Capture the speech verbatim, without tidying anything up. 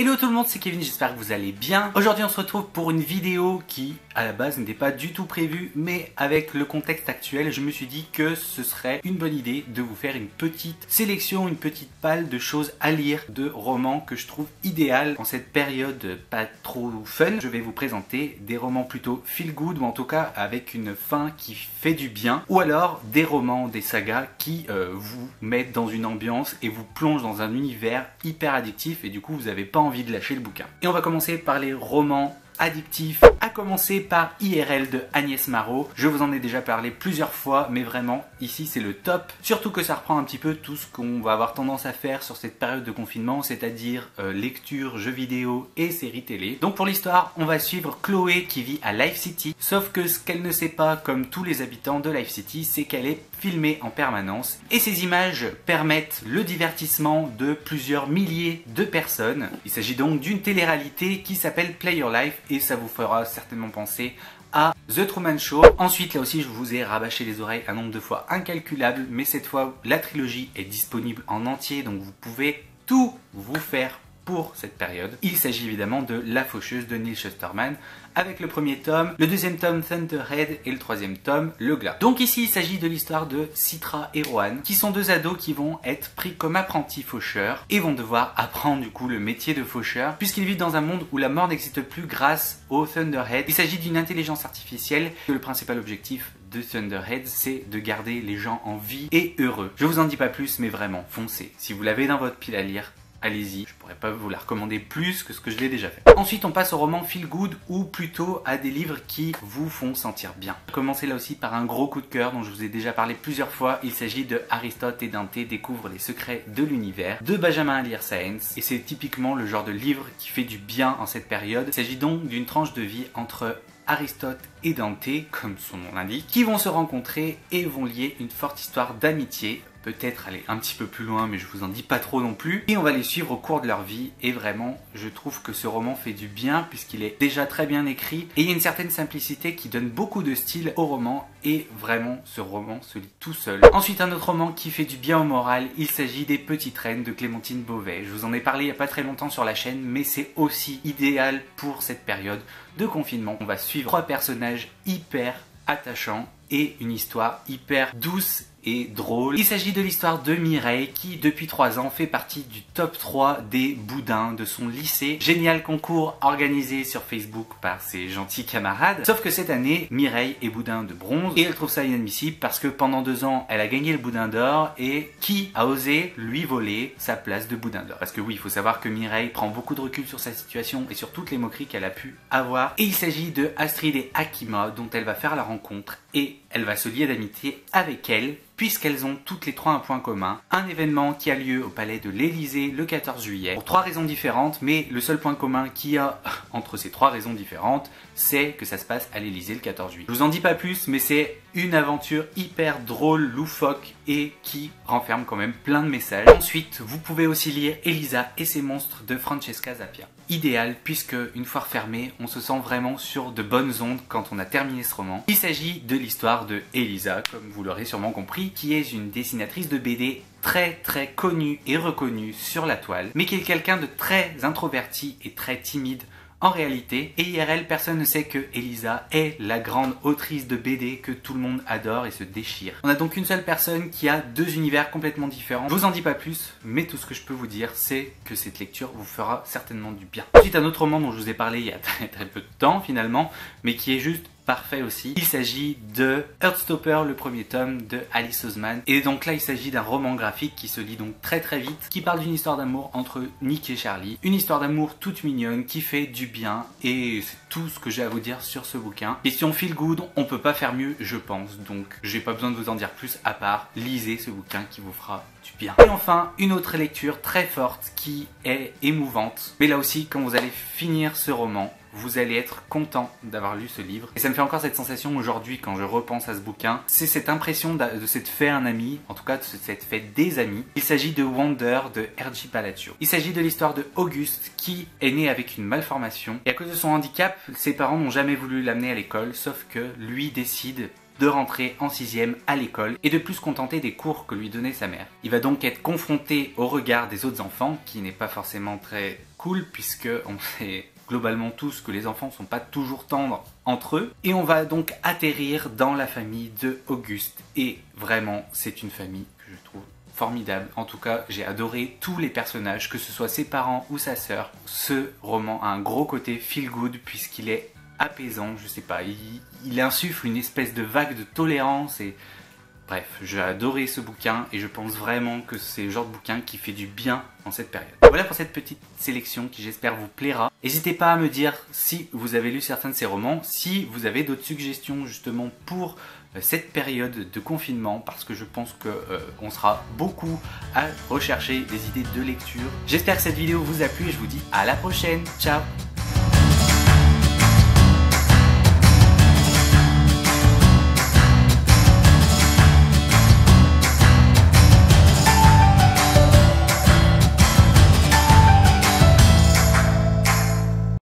Hello tout le monde, c'est Kevin, j'espère que vous allez bien. Aujourd'hui on se retrouve pour une vidéo qui à la base n'était pas du tout prévue, mais avec le contexte actuel je me suis dit que ce serait une bonne idée de vous faire une petite sélection, une petite palle de choses à lire, de romans que je trouve idéal en cette période pas trop fun. Je vais vous présenter des romans plutôt feel good, ou en tout cas avec une fin qui fait du bien, ou alors des romans, des sagas qui euh, vous mettent dans une ambiance et vous plongent dans un univers hyper addictif et du coup vous n'avez pas envie envie de lâcher le bouquin. Et on va commencer par les romans addictifs, à commencer par I R L de Agnès Marot. Je vous en ai déjà parlé plusieurs fois, mais vraiment, ici c'est le top. Surtout que ça reprend un petit peu tout ce qu'on va avoir tendance à faire sur cette période de confinement, c'est-à-dire euh, lecture, jeux vidéo et séries télé. Donc pour l'histoire, on va suivre Chloé qui vit à Life City, sauf que ce qu'elle ne sait pas, comme tous les habitants de Life City, c'est qu'elle est filmée en permanence. Et ces images permettent le divertissement de plusieurs milliers de personnes. Il s'agit donc d'une télé-réalité qui s'appelle Play Your Life, et ça vous fera certainement penser à The Truman Show. Ensuite, là aussi, je vous ai rabâché les oreilles un nombre de fois incalculable, mais cette fois, la trilogie est disponible en entier, donc vous pouvez tout vous faire pour cette période. Il s'agit évidemment de La Faucheuse de Neil Shusterman, avec le premier tome, le deuxième tome Thunderhead et le troisième tome Le Glas. Donc ici il s'agit de l'histoire de Citra et Rohan, qui sont deux ados qui vont être pris comme apprentis faucheurs et vont devoir apprendre du coup le métier de faucheur, puisqu'ils vivent dans un monde où la mort n'existe plus grâce au Thunderhead. Il s'agit d'une intelligence artificielle que le principal objectif de Thunderhead, c'est de garder les gens en vie et heureux. Je vous en dis pas plus, mais vraiment, foncez. Si vous l'avez dans votre pile à lire, allez-y, je pourrais pas vous la recommander plus que ce que je l'ai déjà fait. Ensuite, on passe au roman feel good, ou plutôt à des livres qui vous font sentir bien. Commencez là aussi par un gros coup de cœur dont je vous ai déjà parlé plusieurs fois. Il s'agit de Aristote et Dante découvrent les secrets de l'univers de Benjamin Alire Saenz, et c'est typiquement le genre de livre qui fait du bien en cette période. Il s'agit donc d'une tranche de vie entre Aristote et Dante, comme son nom l'indique, qui vont se rencontrer et vont lier une forte histoire d'amitié. Peut-être aller un petit peu plus loin, mais je vous en dis pas trop non plus. Et on va les suivre au cours de leur vie. Et vraiment, je trouve que ce roman fait du bien, puisqu'il est déjà très bien écrit. Et il y a une certaine simplicité qui donne beaucoup de style au roman. Et vraiment, ce roman se lit tout seul. Ensuite, un autre roman qui fait du bien au moral. Il s'agit des Petites Reines de Clémentine Beauvais. Je vous en ai parlé il n'y a pas très longtemps sur la chaîne, mais c'est aussi idéal pour cette période de confinement. On va suivre trois personnages hyper attachants et une histoire hyper douce et drôle. Il s'agit de l'histoire de Mireille qui, depuis trois ans, fait partie du top trois des boudins de son lycée. Génial concours organisé sur Facebook par ses gentils camarades. Sauf que cette année, Mireille est boudin de bronze et elle trouve ça inadmissible parce que pendant deux ans, elle a gagné le boudin d'or et qui a osé lui voler sa place de boudin d'or. Parce que oui, il faut savoir que Mireille prend beaucoup de recul sur sa situation et sur toutes les moqueries qu'elle a pu avoir. Et il s'agit de Astrid et Akima dont elle va faire la rencontre et elle va se lier d'amitié avec elle, puisqu'elles ont toutes les trois un point commun, un événement qui a lieu au palais de l'Elysée le quatorze juillet, pour trois raisons différentes, mais le seul point commun qu'il y a entre ces trois raisons différentes, c'est que ça se passe à l'Elysée le quatorze juillet. Je vous en dis pas plus, mais c'est une aventure hyper drôle, loufoque, et qui renferme quand même plein de messages. Ensuite, vous pouvez aussi lire Eliza et ses monstres de Francesca Zappia. Idéal, puisque une fois refermé, on se sent vraiment sur de bonnes ondes quand on a terminé ce roman. Il s'agit de l'histoire de Eliza, comme vous l'aurez sûrement compris, qui est une dessinatrice de B D très très connue et reconnue sur la toile, mais qui est quelqu'un de très introverti et très timide en réalité. Et I R L, personne ne sait que Eliza est la grande autrice de B D que tout le monde adore et se déchire. On a donc une seule personne qui a deux univers complètement différents. Je vous en dis pas plus, mais tout ce que je peux vous dire, c'est que cette lecture vous fera certainement du bien. Ensuite, un autre roman dont je vous ai parlé il y a très très peu de temps finalement, mais qui est juste parfait aussi. Il s'agit de Heartstopper, le premier tome de Alice Oseman. Et donc là, il s'agit d'un roman graphique qui se lit donc très très vite, qui parle d'une histoire d'amour entre Nick et Charlie. Une histoire d'amour toute mignonne qui fait du bien. Et c'est tout ce que j'ai à vous dire sur ce bouquin. Et si on feel good, on peut pas faire mieux, je pense. Donc j'ai pas besoin de vous en dire plus à part lisez ce bouquin qui vous fera du bien. Et enfin, une autre lecture très forte qui est émouvante. Mais là aussi, quand vous allez finir ce roman, vous allez être content d'avoir lu ce livre. Et ça me fait encore cette sensation aujourd'hui quand je repense à ce bouquin. C'est cette impression de s'être fait un ami, en tout cas de s'être fait des amis. Il s'agit de Wonder de R J Palacio. Il s'agit de l'histoire de Auguste qui est né avec une malformation. Et à cause de son handicap, ses parents n'ont jamais voulu l'amener à l'école, sauf que lui décide de rentrer en sixième à l'école et de plus se contenter des cours que lui donnait sa mère. Il va donc être confronté au regard des autres enfants, qui n'est pas forcément très cool, puisque on sait globalement tous que les enfants sont pas toujours tendres entre eux. Et on va donc atterrir dans la famille de Auguste. Et vraiment, c'est une famille que je trouve formidable. En tout cas, j'ai adoré tous les personnages, que ce soit ses parents ou sa sœur. Ce roman a un gros côté feel good, puisqu'il est apaisant, je sais pas, il, il insuffle une espèce de vague de tolérance et... Bref, j'ai adoré ce bouquin et je pense vraiment que c'est le genre de bouquin qui fait du bien en cette période. Voilà pour cette petite sélection qui j'espère vous plaira. N'hésitez pas à me dire si vous avez lu certains de ces romans, si vous avez d'autres suggestions justement pour cette période de confinement, parce que je pense qu'on euh, sera beaucoup à rechercher des idées de lecture. J'espère que cette vidéo vous a plu et je vous dis à la prochaine. Ciao!